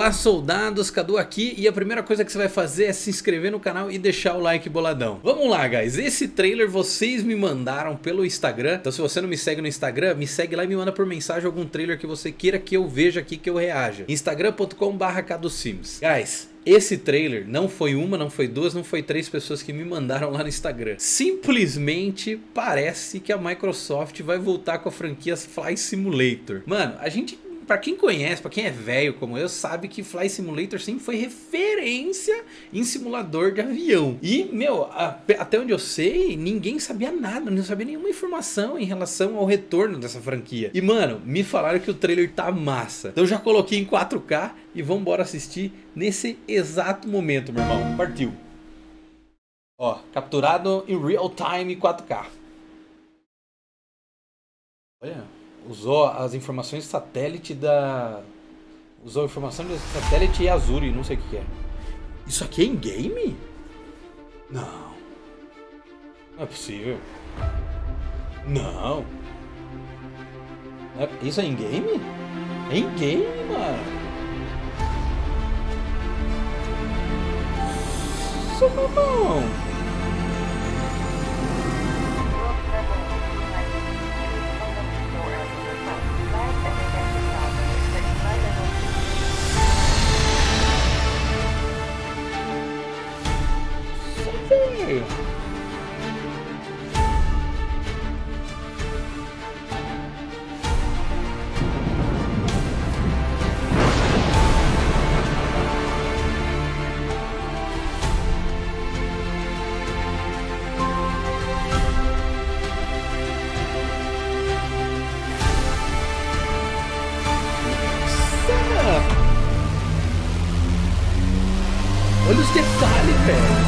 Olá soldados, Cadu aqui, e a primeira coisa que você vai fazer é se inscrever no canal e deixar o like boladão. Vamos lá, guys, esse trailer vocês me mandaram pelo Instagram, então se você não me segue no Instagram, me segue lá e me manda por mensagem algum trailer que você queira que eu veja aqui, que eu reaja. instagram.com/cadusims. Guys, esse trailer não foi uma, não foi duas, não foi três pessoas que me mandaram lá no Instagram. Simplesmente parece que a Microsoft vai voltar com a franquia Flight Simulator. Mano, a gente... Pra quem conhece, pra quem é velho como eu, sabe que Flight Simulator sempre foi referência em simulador de avião. E, meu, até onde eu sei, ninguém sabia nada, não sabia nenhuma informação em relação ao retorno dessa franquia. E, mano, me falaram que o trailer tá massa. Então eu já coloquei em 4K e vambora assistir nesse exato momento, meu irmão. Partiu. Ó, capturado em real time 4K. Olha... Usou as informações satélite da... Usou a informação de satélite e Azure, não sei o que é. Isso aqui é in-game? Não. Não é possível. Não. Isso é in-game? É in-game, mano. Isso é bom. Olha os detalhes, velho.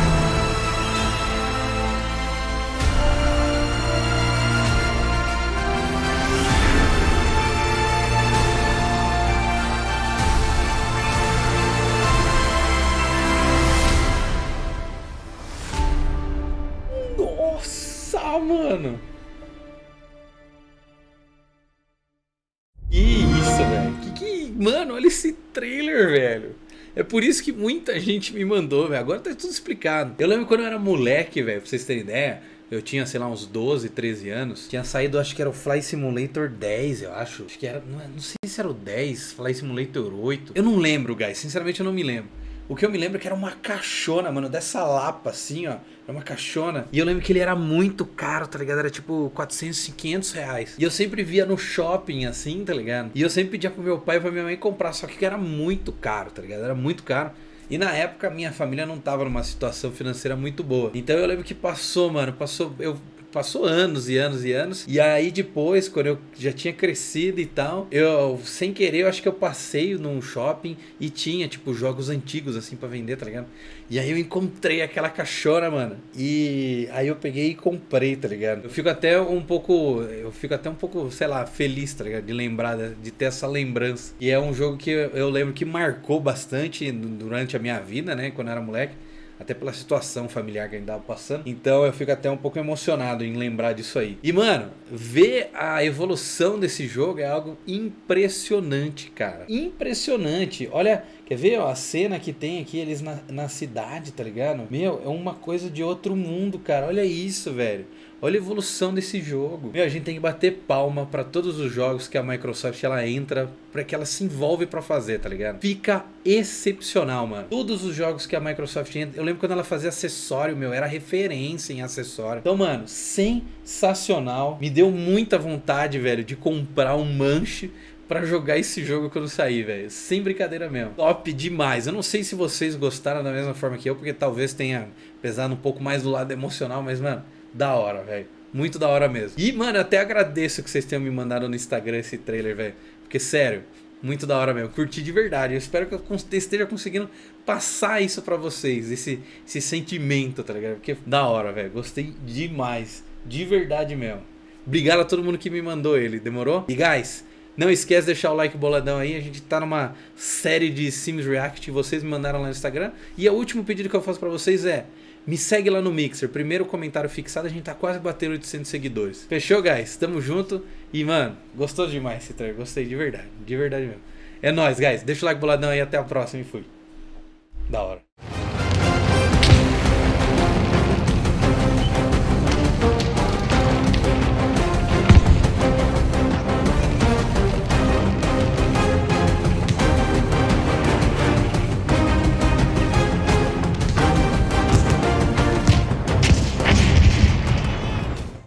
Nossa, mano. Que isso, velho. Mano, olha esse trailer, velho. É por isso que muita gente me mandou, velho. Agora tá tudo explicado. Eu lembro quando eu era moleque, velho, pra vocês terem ideia. Eu tinha, sei lá, uns 12, 13 anos. Tinha saído, acho que era o Flight Simulator 10, eu acho. Acho que era, não sei se era o 10, Flight Simulator 8. Eu não lembro, guys. Sinceramente, eu não me lembro. O que eu me lembro é que era uma caixona, mano, dessa lapa, assim, ó. Era uma caixona. E eu lembro que ele era muito caro, tá ligado? Era tipo 400, 500 reais. E eu sempre via no shopping, assim, tá ligado? E eu sempre pedia pro meu pai e pra minha mãe comprar. Só que era muito caro, tá ligado? Era muito caro. E na época, minha família não tava numa situação financeira muito boa. Então eu lembro que passou, mano, Passou anos e anos e anos. E aí depois, quando eu já tinha crescido e tal, eu, sem querer, eu acho que eu passei num shopping e tinha, tipo, jogos antigos, assim, pra vender, tá ligado? E aí eu encontrei aquela caixona, mano. E aí eu peguei e comprei, tá ligado? Eu fico até um pouco, sei lá, feliz, tá ligado? De lembrar, de ter essa lembrança. E é um jogo que eu lembro que marcou bastante durante a minha vida, né? Quando eu era moleque. Até pela situação familiar que a gente tava passando. Então eu fico até um pouco emocionado em lembrar disso aí. E, mano, ver a evolução desse jogo é algo impressionante, cara. Impressionante. Olha, quer ver, ó, a cena que tem aqui, eles na cidade, tá ligado? Meu, é uma coisa de outro mundo, cara. Olha isso, velho. Olha a evolução desse jogo. Meu, a gente tem que bater palma pra todos os jogos que a Microsoft, ela entra, pra que ela se envolve pra fazer, tá ligado? Fica excepcional, mano. Todos os jogos que a Microsoft entra... Eu lembro quando ela fazia acessório, meu, era referência em acessório. Então, mano, sensacional. Me deu muita vontade, velho, de comprar um manche pra jogar esse jogo quando sair, velho. Sem brincadeira mesmo. Top demais. Eu não sei se vocês gostaram da mesma forma que eu, porque talvez tenha pesado um pouco mais do lado emocional, mas, mano... Da hora, velho. Muito da hora mesmo. E, mano, eu até agradeço que vocês tenham me mandado no Instagram esse trailer, velho. Porque, sério, muito da hora mesmo. Curti de verdade. Eu espero que eu esteja conseguindo passar isso pra vocês. Esse sentimento, tá ligado? Porque da hora, velho. Gostei demais. De verdade mesmo. Obrigado a todo mundo que me mandou ele. Demorou? E, guys... Não esquece de deixar o like boladão aí, a gente tá numa série de Sims React, vocês me mandaram lá no Instagram. E o último pedido que eu faço pra vocês é, me segue lá no Mixer, primeiro comentário fixado, a gente tá quase batendo 800 seguidores. Fechou, guys? Tamo junto e, mano, gostou demais esse trailer, gostei de verdade mesmo. É nóis, guys. Deixa o like boladão aí. Até a próxima e fui. Da hora.